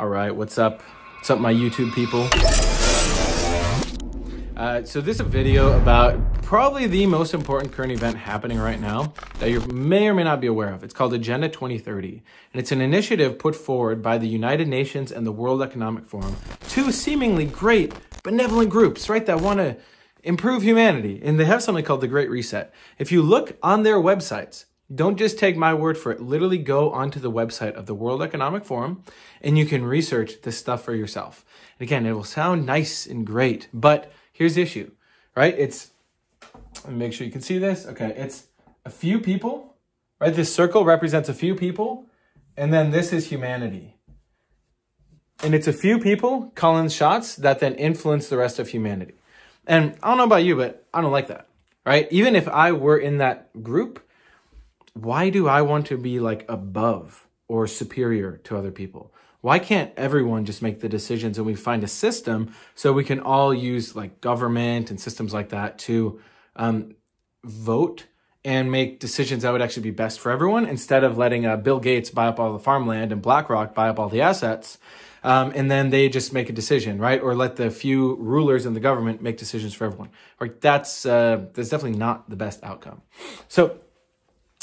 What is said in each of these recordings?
All right, what's up? What's up, my YouTube people? So this is a video about probably the most important current event happening right now that you may or may not be aware of. It's called Agenda 2030, and it's an initiative put forward by the United Nations and the World Economic Forum, two seemingly great, benevolent groups, right, that want to improve humanity. And they have something called the Great Reset. If you look on their websites, don't just take my word for it, literally go onto the website of the World Economic Forum and you can research this stuff for yourself. And again, it will sound nice and great, but here's the issue, right? It's, let me make sure you can see this. Okay, it's a few people, right? This circle represents a few people, and then this is humanity. And it's a few people calling shots that then influence the rest of humanity. And I don't know about you, but I don't like that, right? Even if I were in that group, why do I want to be like above or superior to other people? Why can't everyone just make the decisions and we find a system so we can all use like government and systems like that to vote and make decisions that would actually be best for everyone, instead of letting Bill Gates buy up all the farmland and BlackRock buy up all the assets and then they just make a decision, right? Or let the few rulers in the government make decisions for everyone. Like that's definitely not the best outcome. So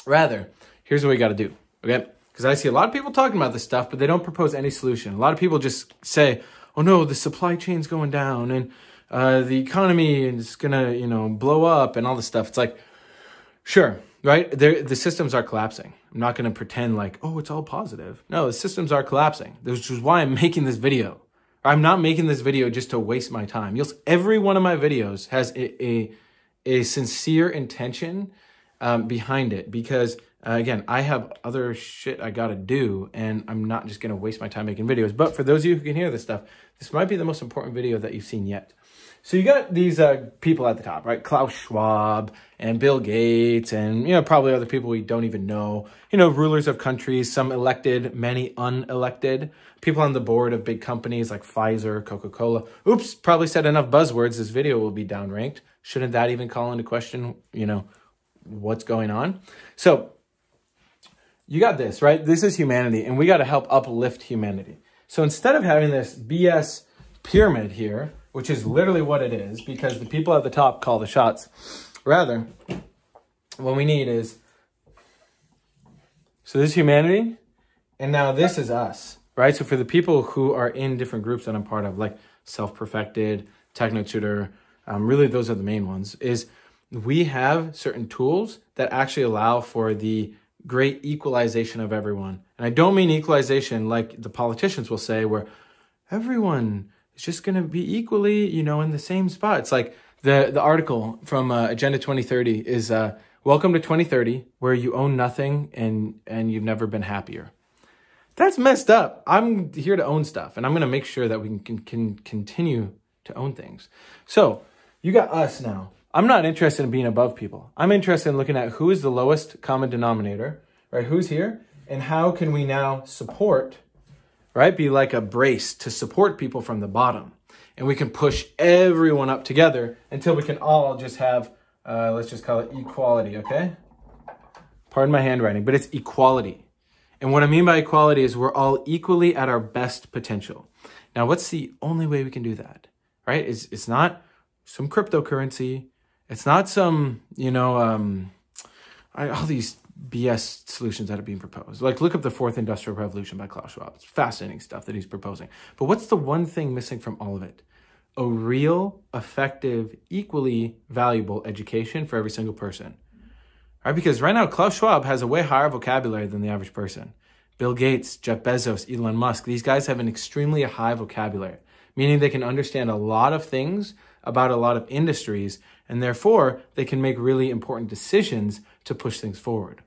rather, here's what we got to do, okay? Because I see a lot of people talking about this stuff, but they don't propose any solution. A lot of people just say, oh no, the supply chain's going down and the economy is going to, you know, blow up and all this stuff. It's like, sure, right? The systems are collapsing. I'm not going to pretend like, oh, it's all positive. No, the systems are collapsing, which is why I'm making this video. I'm not making this video just to waste my time. You'll see every one of my videos has a sincere intention behind it, because again, I have other shit I gotta do, and I'm not just gonna waste my time making videos. But for those of you who can hear this stuff, this might be the most important video that you've seen yet. So you got these people at the top, right? Klaus Schwab and Bill Gates and, you know, probably other people we don't even know. You know, rulers of countries, some elected, many unelected. People on the board of big companies like Pfizer, Coca-Cola. Oops, probably said enough buzzwords. This video will be downranked. Shouldn't that even call into question, you know, what's going on? So you got this, right? This is humanity, and we got to help uplift humanity. So instead of having this BS pyramid here, which is literally what it is, because the people at the top call the shots, rather, what we need is, so this is humanity, and now this is us, right? So for the people who are in different groups that I'm part of, like Self Perfected, Techno Tutor, really those are the main ones, is we have certain tools that actually allow for the great equalization of everyone. And I don't mean equalization like the politicians will say, where everyone is just going to be equally, you know, in the same spot. It's like the article from Agenda 2030 is, welcome to 2030, where you own nothing and you've never been happier. That's messed up. I'm here to own stuff, and I'm going to make sure that we can continue to own things. So you got us now. I'm not interested in being above people. I'm interested in looking at who is the lowest common denominator, right? Who's here? And how can we now support, right? Be like a brace to support people from the bottom. And we can push everyone up together until we can all just have, let's just call it equality, okay? Pardon my handwriting, but it's equality. And what I mean by equality is we're all equally at our best potential. Now, what's the only way we can do that, right? It's not some cryptocurrency. It's not some, you know, all these BS solutions that are being proposed. Like, look up the 4th Industrial Revolution by Klaus Schwab. It's fascinating stuff that he's proposing. But what's the one thing missing from all of it? A real, effective, equally valuable education for every single person. All right? Because right now, Klaus Schwab has a way higher vocabulary than the average person. Bill Gates, Jeff Bezos, Elon Musk, these guys have an extremely high vocabulary, meaning they can understand a lot of things about a lot of industries, and therefore they can make really important decisions to push things forward.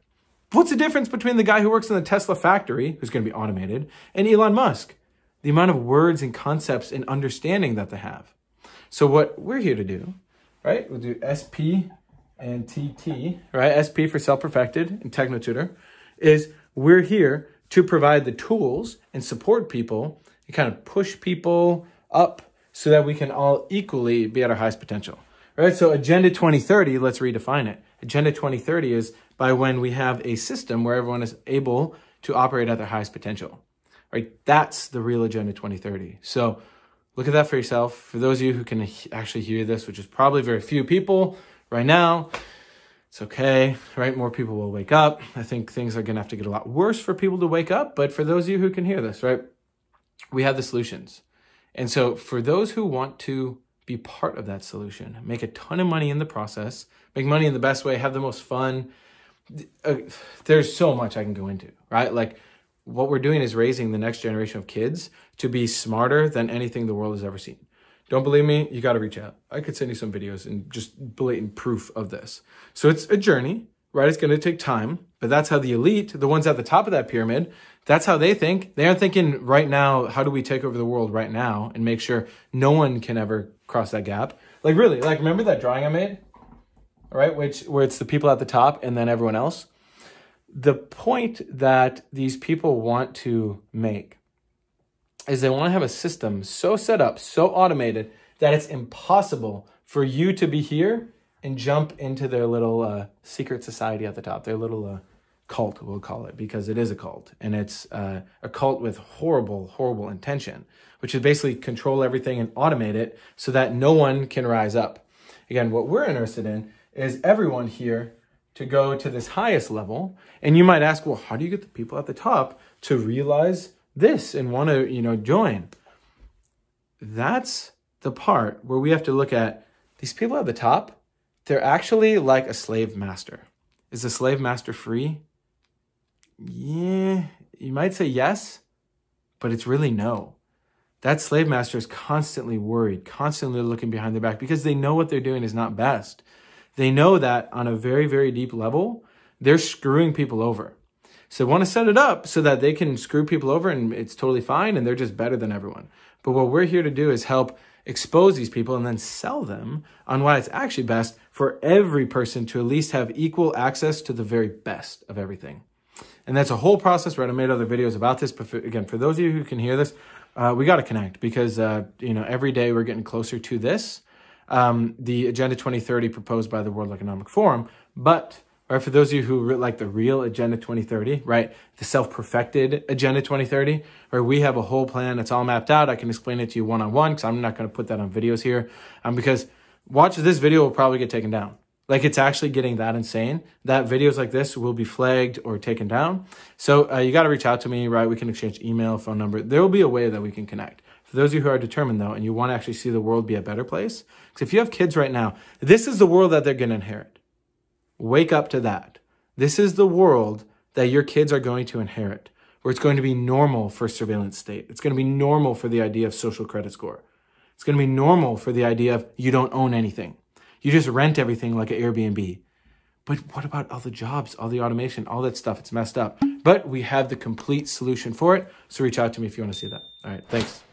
What's the difference between the guy who works in the Tesla factory, who's going to be automated, and Elon Musk? The amount of words and concepts and understanding that they have. So what we're here to do, right? We'll do SP and TT, right? SP for Self-Perfected and Techno Tutor, is we're here to provide the tools and support people and kind of push people up so that we can all equally be at our highest potential. All right, so Agenda 2030, let's redefine it. Agenda 2030 is by when we have a system where everyone is able to operate at their highest potential. right? That's the real Agenda 2030. So look at that for yourself. For those of you who can actually hear this, which is probably very few people right now, it's okay, right? More people will wake up. I think things are gonna have to get a lot worse for people to wake up, but for those of you who can hear this, right? We have the solutions. And so for those who want to be part of that solution, make a ton of money in the process, make money in the best way, have the most fun. There's so much I can go into, right? Like what we're doing is raising the next generation of kids to be smarter than anything the world has ever seen. Don't believe me? You got to reach out. I could send you some videos and just blatant proof of this. So it's a journey, right? It's going to take time, but that's how the elite, the ones at the top of that pyramid, that's how they think. They aren't thinking right now, how do we take over the world right now and make sure no one can ever cross that gap? Like really, like remember that drawing I made? All right, where it's the people at the top and then everyone else. The point that these people want to make is they want to have a system so set up, so automated that it's impossible for you to be here and jump into their little secret society at the top, their little cult, we'll call it, because it is a cult. And it's a cult with horrible, horrible intention, which is basically control everything and automate it so that no one can rise up. Again, what we're interested in is everyone here to go to this highest level. And you might ask, well, how do you get the people at the top to realize this and want to, you know, join? That's the part where we have to look at these people at the top. They're actually like a slave master. Is the slave master free? Yeah, you might say yes, but it's really no. That slave master is constantly worried, constantly looking behind their back because they know what they're doing is not best. They know that on a very, very deep level, they're screwing people over. So they want to set it up so that they can screw people over and it's totally fine and they're just better than everyone. But what we're here to do is help expose these people and then sell them on why it's actually best for every person to at least have equal access to the very best of everything. And that's a whole process, right? I made other videos about this, but for, again, for those of you who can hear this, we got to connect because, you know, every day we're getting closer to this. The Agenda 2030 proposed by the World Economic Forum. But right, for those of you who like the real Agenda 2030, right, the Self Perfected Agenda 2030, right, we have a whole plan that's all mapped out. I can explain it to you one-on-one because I'm not going to put that on videos here because watch this video will probably get taken down. Like it's actually getting that insane that videos like this will be flagged or taken down. So you got to reach out to me, right? We can exchange email, phone number. There will be a way that we can connect. For those of you who are determined, though, and you want to actually see the world be a better place, because if you have kids right now, this is the world that they're going to inherit. Wake up to that. This is the world that your kids are going to inherit, where it's going to be normal for surveillance state. It's going to be normal for the idea of social credit score. It's going to be normal for the idea of you don't own anything. You just rent everything like an Airbnb. But what about all the jobs, all the automation, all that stuff? It's messed up. But we have the complete solution for it. So reach out to me if you want to see that. All right, thanks.